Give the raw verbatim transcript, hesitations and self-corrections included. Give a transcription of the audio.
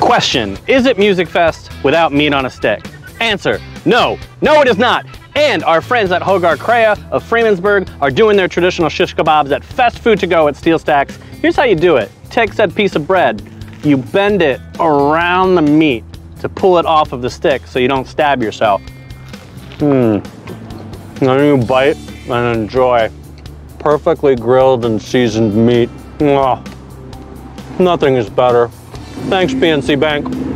Question, is it Music Fest without meat on a stick? Answer, no, no it is not. And our friends at Hogar Crea of Freemansburg are doing their traditional shish kebabs at Fest Food To Go at Steel Stacks. Here's how you do it. Take said piece of bread, you bend it around the meat to pull it off of the stick so you don't stab yourself. Hmm. Then you bite and enjoy perfectly grilled and seasoned meat. Mwah. Nothing is better. Thanks, P N C Bank.